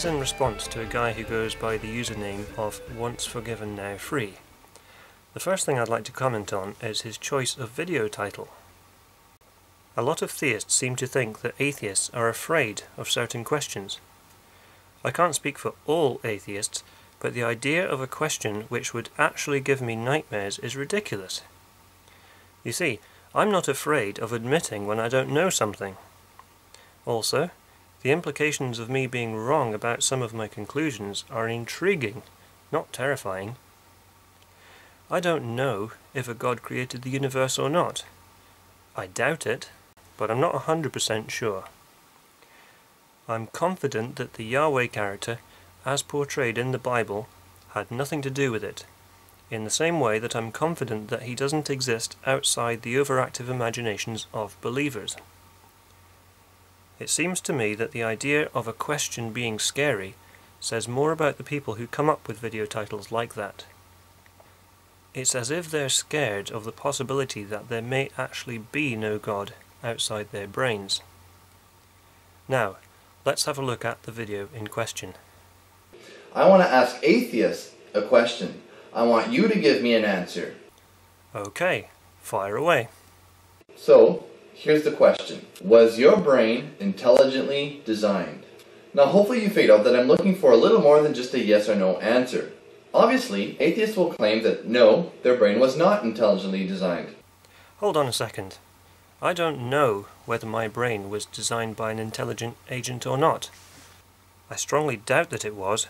is in response to a guy who goes by the username of Once Forgiven Now Free. The first thing I'd like to comment on is his choice of video title. A lot of theists seem to think that atheists are afraid of certain questions. I can't speak for all atheists, but the idea of a question which would actually give me nightmares is ridiculous. You see, I'm not afraid of admitting when I don't know something. Also, the implications of me being wrong about some of my conclusions are intriguing, not terrifying. I don't know if a God created the universe or not. I doubt it, but I'm not 100% sure. I'm confident that the Yahweh character, as portrayed in the Bible, had nothing to do with it, in the same way that I'm confident that he doesn't exist outside the overactive imaginations of believers. It seems to me that the idea of a question being scary says more about the people who come up with video titles like that. It's as if they're scared of the possibility that there may actually be no God outside their brains. Now, let's have a look at the video in question. I want to ask atheists a question. I want you to give me an answer. Okay, fire away. So, here's the question. Was your brain intelligently designed? Now hopefully you figured out that I'm looking for a little more than just a yes or no answer. Obviously, atheists will claim that no, their brain was not intelligently designed. Hold on a second. I don't know whether my brain was designed by an intelligent agent or not. I strongly doubt that it was,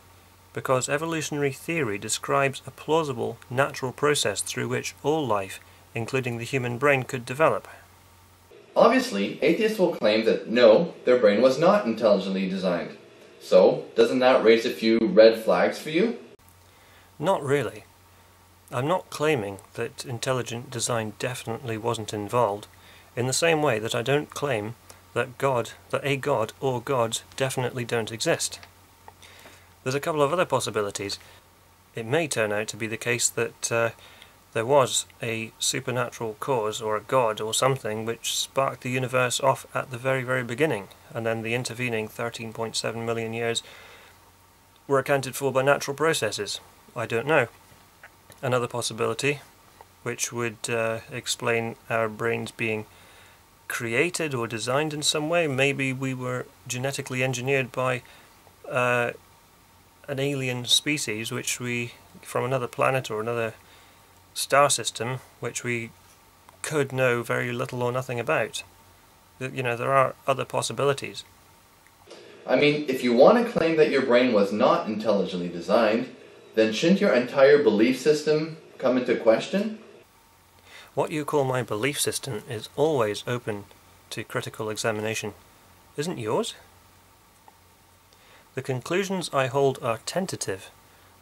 because evolutionary theory describes a plausible, natural process through which all life, including the human brain, could develop. Obviously, atheists will claim that no, their brain was not intelligently designed. So, doesn't that raise a few red flags for you? Not really. I'm not claiming that intelligent design definitely wasn't involved, in the same way that I don't claim that a god or gods definitely don't exist. There's a couple of other possibilities. It may turn out to be the case that there was a supernatural cause or a god or something which sparked the universe off at the very, very beginning, and then the intervening 13.7 million years were accounted for by natural processes. I don't know. Another possibility, which would explain our brains being created or designed in some way. Maybe we were genetically engineered by an alien species from another planet or another star system, which we could know very little or nothing about. You know, there are other possibilities. I mean, if you want to claim that your brain was not intelligently designed, then shouldn't your entire belief system come into question? What you call my belief system is always open to critical examination. Isn't yours? The conclusions I hold are tentative,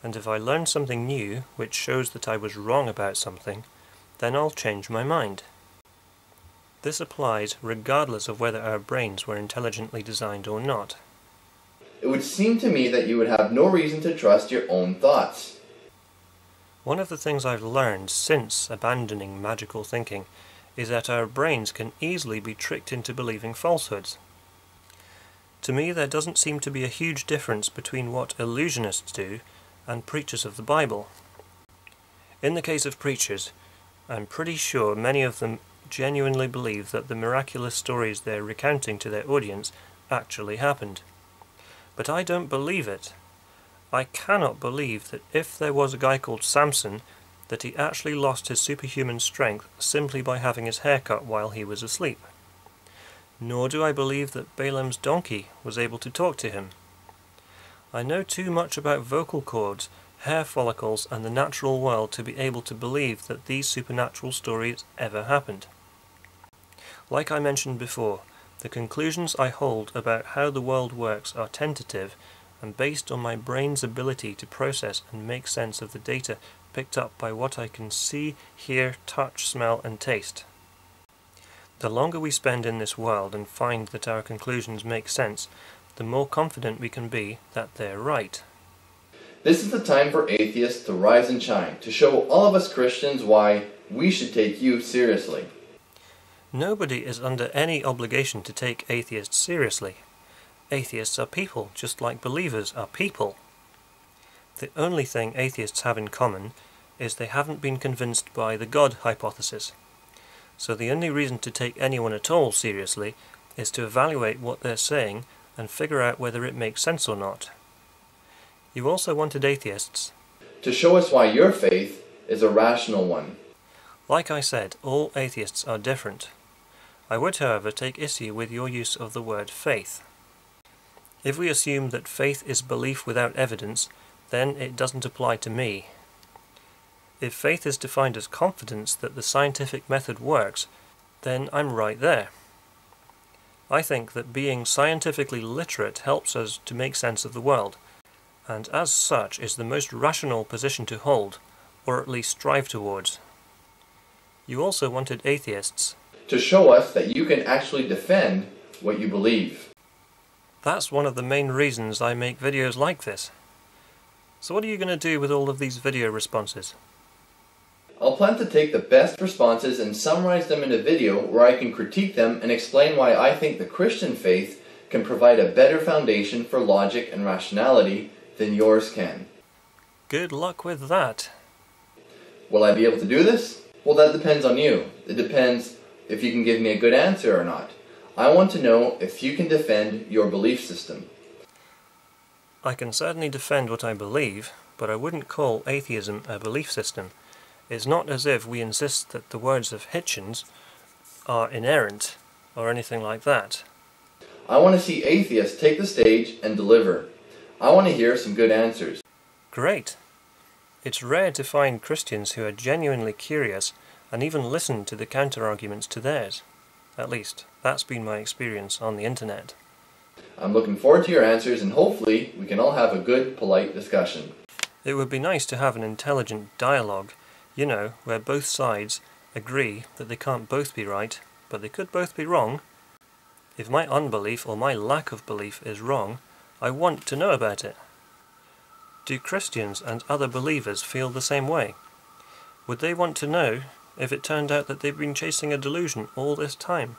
and if I learn something new which shows that I was wrong about something, then I'll change my mind. This applies regardless of whether our brains were intelligently designed or not. It would seem to me that you would have no reason to trust your own thoughts. One of the things I've learned since abandoning magical thinking is that our brains can easily be tricked into believing falsehoods. To me, there doesn't seem to be a huge difference between what illusionists do and preachers of the Bible. In the case of preachers, I'm pretty sure many of them genuinely believe that the miraculous stories they're recounting to their audience actually happened. But I don't believe it. I cannot believe that if there was a guy called Samson, that he actually lost his superhuman strength simply by having his hair cut while he was asleep. Nor do I believe that Balaam's donkey was able to talk to him. I know too much about vocal cords, hair follicles, and the natural world to be able to believe that these supernatural stories ever happened. Like I mentioned before, the conclusions I hold about how the world works are tentative and based on my brain's ability to process and make sense of the data picked up by what I can see, hear, touch, smell, and taste. The longer we spend in this world and find that our conclusions make sense, the more confident we can be that they're right. This is the time for atheists to rise and shine, to show all of us Christians why we should take you seriously. Nobody is under any obligation to take atheists seriously. Atheists are people, just like believers are people. The only thing atheists have in common is they haven't been convinced by the God hypothesis. So the only reason to take anyone at all seriously is to evaluate what they're saying and figure out whether it makes sense or not. You also wanted atheists to show us why your faith is a rational one. Like I said, all atheists are different. I would, however, take issue with your use of the word faith. If we assume that faith is belief without evidence, then it doesn't apply to me. If faith is defined as confidence that the scientific method works, then I'm right there. I think that being scientifically literate helps us to make sense of the world, and as such is the most rational position to hold, or at least strive towards. You also wanted atheists to show us that you can actually defend what you believe. That's one of the main reasons I make videos like this. So what are you going to do with all of these video responses? I'll plan to take the best responses and summarize them in a video where I can critique them and explain why I think the Christian faith can provide a better foundation for logic and rationality than yours can. Good luck with that. Will I be able to do this? Well, that depends on you. It depends if you can give me a good answer or not. I want to know if you can defend your belief system. I can certainly defend what I believe, but I wouldn't call atheism a belief system. It's not as if we insist that the words of Hitchens are inerrant or anything like that. I want to see atheists take the stage and deliver. I want to hear some good answers. Great. It's rare to find Christians who are genuinely curious and even listen to the counter-arguments to theirs. At least, that's been my experience on the internet. I'm looking forward to your answers, and hopefully we can all have a good, polite discussion. It would be nice to have an intelligent dialogue, you know, where both sides agree that they can't both be right, but they could both be wrong. If my unbelief or my lack of belief is wrong, I want to know about it. Do Christians and other believers feel the same way? Would they want to know if it turned out that they've been chasing a delusion all this time?